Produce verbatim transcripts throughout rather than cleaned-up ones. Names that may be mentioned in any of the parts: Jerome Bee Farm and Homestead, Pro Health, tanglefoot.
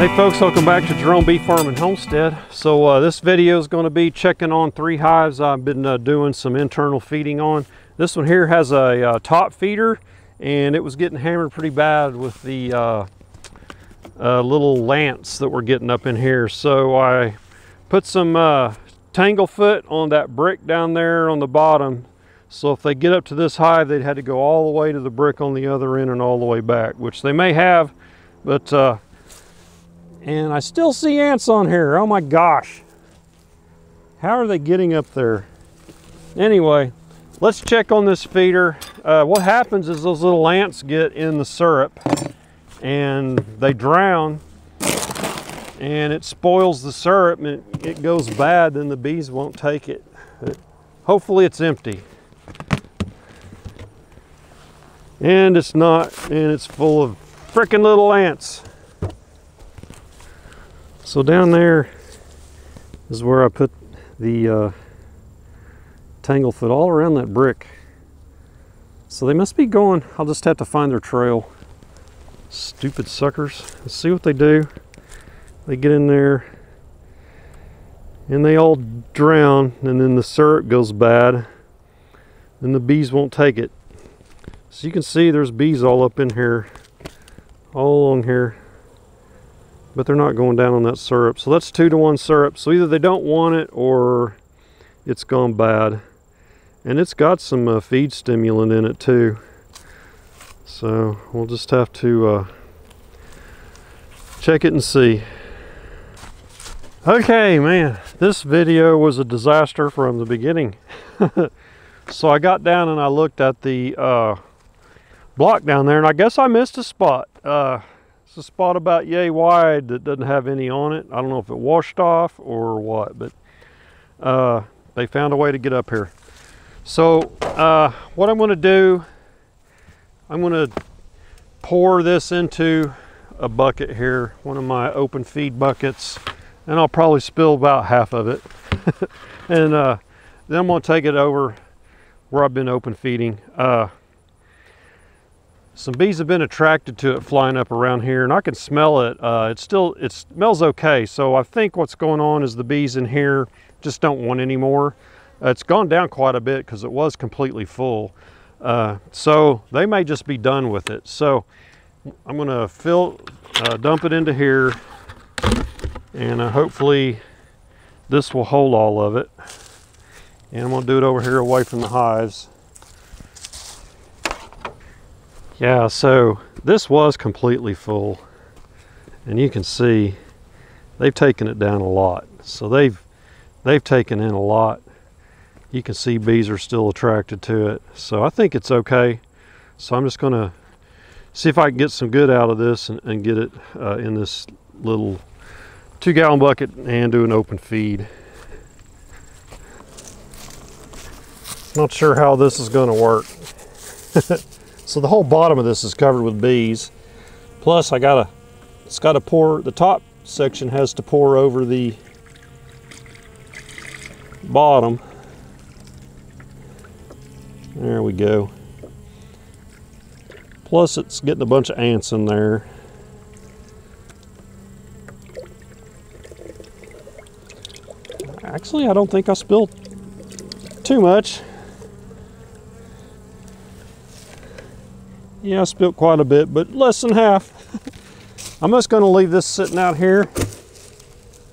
Hey folks, welcome back to Jerome Bee Farm and Homestead. So uh, this video is going to be checking on three hives I've been uh, doing some internal feeding on. This one here has a uh, top feeder, and it was getting hammered pretty bad with the uh, uh, little lants that were getting up in here. So I put some uh, tanglefoot on that brick down there on the bottom. So if they get up to this hive, they'd had to go all the way to the brick on the other end and all the way back, which they may have, but uh, and I still see ants on here. Oh my gosh. How are they getting up there? Anyway, let's check on this feeder. Uh, what happens is those little ants get in the syrup and they drown, and it spoils the syrup and it, it goes bad, then the bees won't take it. But hopefully it's empty. And it's not, and it's full of frickin' little ants. So down there is where I put the uh, tanglefoot, all around that brick. So they must be going. I'll just have to find their trail. Stupid suckers. Let's see what they do. They get in there and they all drown, and then the syrup goes bad and the bees won't take it. So you can see there's bees all up in here, all along here. But they're not going down on that syrup. So that's two to one syrup. So either they don't want it or it's gone bad. And it's got some uh, feed stimulant in it too. So we'll just have to uh, check it and see. Okay, man, this video was a disaster from the beginning. So I got down and I looked at the uh, block down there, and I guess I missed a spot. Uh, It's a spot about yay wide that doesn't have any on it. I don't know if it washed off or what, but uh, they found a way to get up here. So uh, what I'm going to do, I'm going to pour this into a bucket here, one of my open feed buckets, and I'll probably spill about half of it. And uh, then I'm going to take it over where I've been open feeding. Uh, Some bees have been attracted to it flying up around here, and I can smell it. Uh, it's still, it smells okay. So I think what's going on is the bees in here just don't want any more. Uh, it's gone down quite a bit because it was completely full. Uh, so they may just be done with it. So I'm gonna fill, uh, dump it into here, and uh, hopefully this will hold all of it. And I'm gonna do it over here away from the hives. Yeah, so this was completely full, and you can see they've taken it down a lot. So they've they've taken in a lot. You can see bees are still attracted to it. So I think it's okay. So I'm just gonna see if I can get some good out of this and, and get it uh, in this little two gallon bucket and do an open feed. Not sure how this is gonna work. So the whole bottom of this is covered with bees. Plus I gotta, it's gotta pour, the top section has to pour over the bottom. There we go. Plus it's getting a bunch of ants in there. Actually, I don't think I spilled too much. Yeah, I spilled quite a bit, but less than half. I'm just going to leave this sitting out here.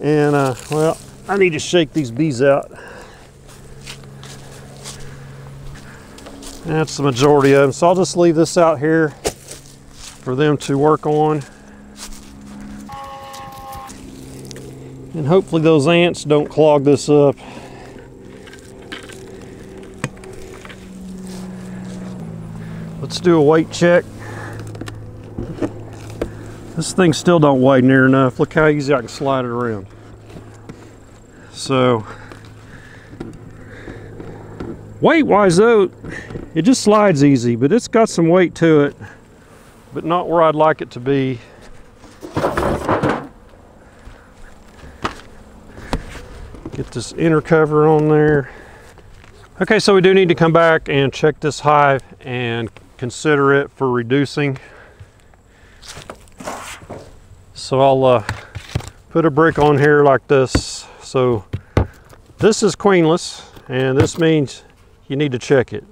And, uh, well, I need to shake these bees out. That's the majority of them. So I'll just leave this out here for them to work on. And hopefully those ants don't clog this up. Let's do a weight check. This thing still don't weigh near enough. Look how easy I can slide it around. So, weight-wise though, it just slides easy, but it's got some weight to it, but not where I'd like it to be. Get this inner cover on there. Okay, so we do need to come back and check this hive and consider it for reducing. So I'll uh, put a brick on here like this. So this is queenless, and this means you need to check it.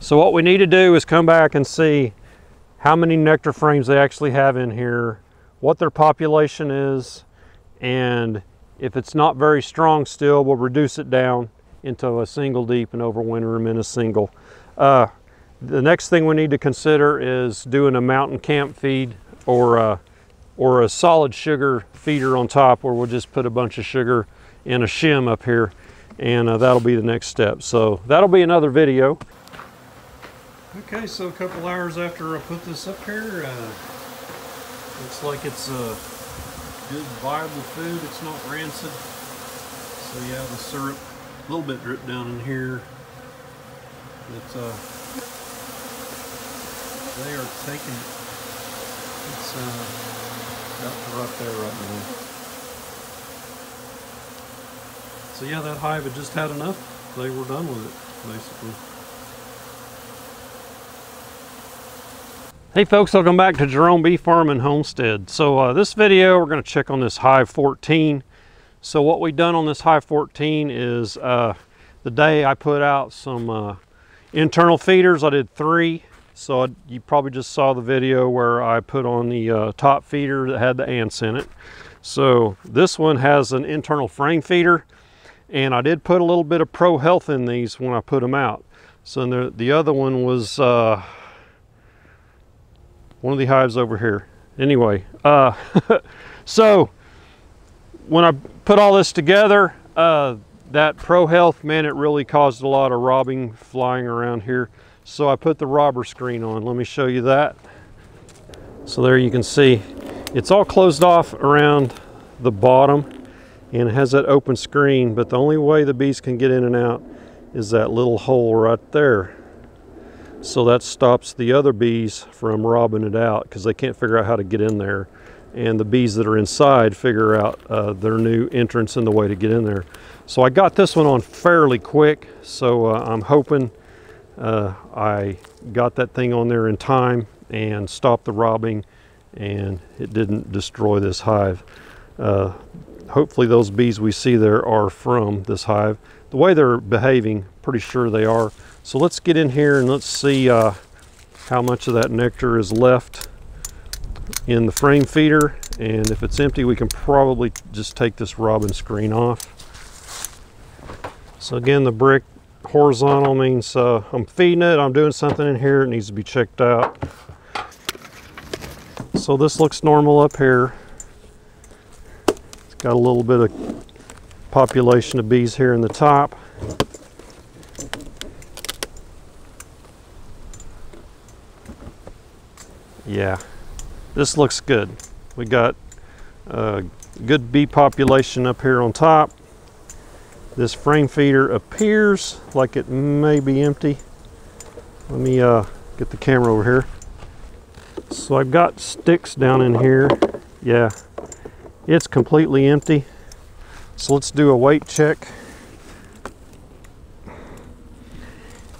So what we need to do is come back and see how many nectar frames they actually have in here, what their population is, and if it's not very strong still, we'll reduce it down into a single deep and overwinter them in a single. Uh, the next thing we need to consider is doing a mountain camp feed or a, or a solid sugar feeder on top, where we'll just put a bunch of sugar in a shim up here, and uh, that'll be the next step. So that'll be another video. Okay, so a couple hours after I put this up here, uh, looks like it's a good viable food. It's not rancid. So yeah, the syrup, a little bit dripped down in here. It's, uh, they are taking it. It's uh, about right there right now. So yeah, that hive had just had enough. They were done with it, basically. Hey folks, welcome back to Jerome Bee Farm and Homestead. So uh, this video, we're gonna check on this hive fourteen. So what we've done on this hive fourteen is uh, the day I put out some uh, internal feeders, I did three. So I, you probably just saw the video where I put on the uh, top feeder that had the ants in it. So this one has an internal frame feeder, and I did put a little bit of Pro Health in these when I put them out. So the, the other one was, uh, one of the hives over here. Anyway, uh, so when I put all this together, uh, that Pro Health, man, it really caused a lot of robbing flying around here. So I put the robber screen on. Let me show you that. So there you can see, it's all closed off around the bottom and it has that open screen, but the only way the bees can get in and out is that little hole right there. So that stops the other bees from robbing it out because they can't figure out how to get in there. And the bees that are inside figure out uh, their new entrance and the way to get in there. So I got this one on fairly quick. So uh, I'm hoping uh, I got that thing on there in time and stopped the robbing, and it didn't destroy this hive. Uh, hopefully those bees we see there are from this hive. The way they're behaving, pretty sure they are. So let's get in here and let's see uh, how much of that nectar is left in the frame feeder. And if it's empty, we can probably just take this robin screen off. So again, the brick horizontal means uh, I'm feeding it, I'm doing something in here, it needs to be checked out. So this looks normal up here. It's got a little bit of population of bees here in the top. Yeah, this looks good. We got a good bee population up here on top. This frame feeder appears like it may be empty. Let me uh, get the camera over here. So I've got sticks down in here. Yeah, it's completely empty. So let's do a weight check.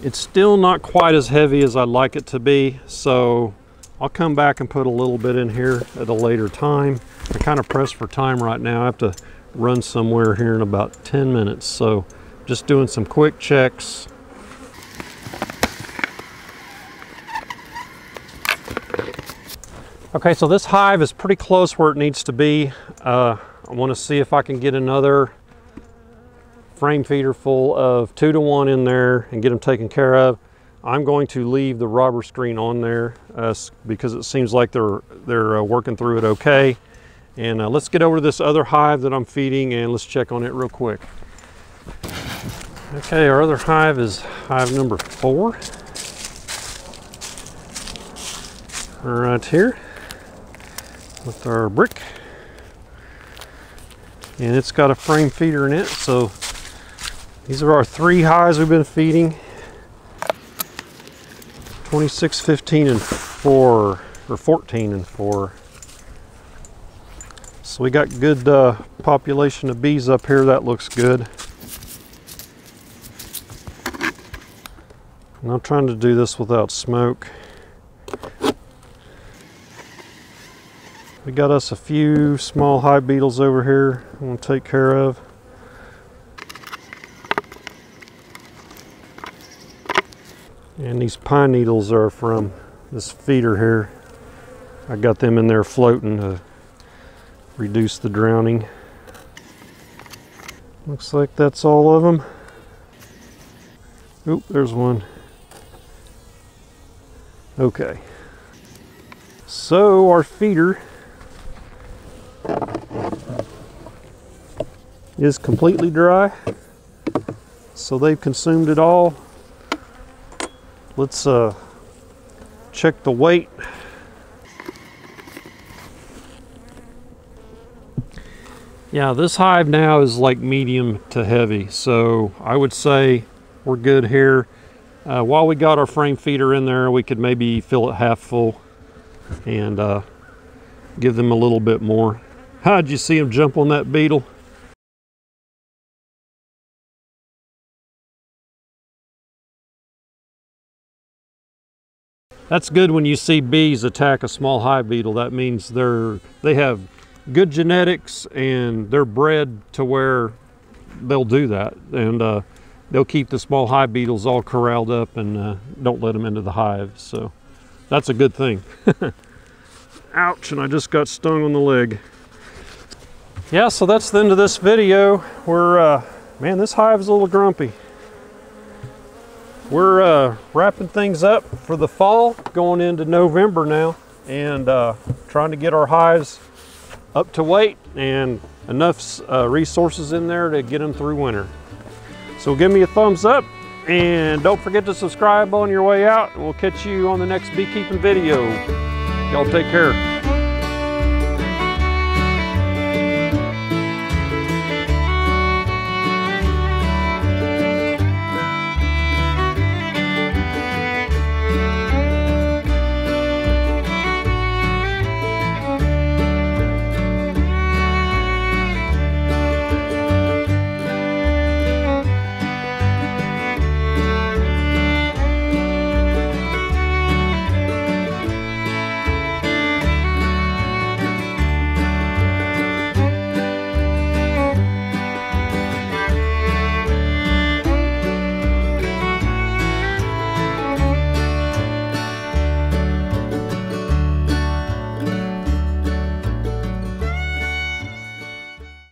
It's still not quite as heavy as I'd like it to be, so I'll come back and put a little bit in here at a later time. I'm kind of pressed for time right now. I have to run somewhere here in about ten minutes. So just doing some quick checks. Okay, so this hive is pretty close where it needs to be. Uh, I want to see if I can get another frame feeder full of two to one in there and get them taken care of. I'm going to leave the robber screen on there uh, because it seems like they're they're uh, working through it okay. And uh, let's get over to this other hive that I'm feeding and let's check on it real quick. Okay, our other hive is hive number four. Right here with our brick. And it's got a frame feeder in it. So these are our three hives we've been feeding. twenty-six, fifteen, and four, or fourteen and four. So we got good uh, population of bees up here. That looks good. And I'm trying to do this without smoke. We got us a few small high beetles over here I'm going to take care of. And these pine needles are from this feeder here. I got them in there floating to reduce the drowning. Looks like that's all of them. Oop, there's one. Okay. So our feeder is completely dry. So they've consumed it all. Let's uh, check the weight. Yeah, this hive now is like medium to heavy, so I would say we're good here. Uh, while we got our frame feeder in there, we could maybe fill it half full and uh, give them a little bit more. How'd you see him jump on that beetle? That's good when you see bees attack a small hive beetle. That means they're they have good genetics and they're bred to where they'll do that, and uh, they'll keep the small hive beetles all corralled up and uh, don't let them into the hive. So that's a good thing. Ouch, and I just got stung on the leg. Yeah, so that's the end of this video. We're, uh, man, this hive's a little grumpy. We're uh, wrapping things up for the fall, going into November now, and uh, trying to get our hives up to weight and enough uh, resources in there to get them through winter. So give me a thumbs up and don't forget to subscribe on your way out, and we'll catch you on the next beekeeping video. Y'all take care.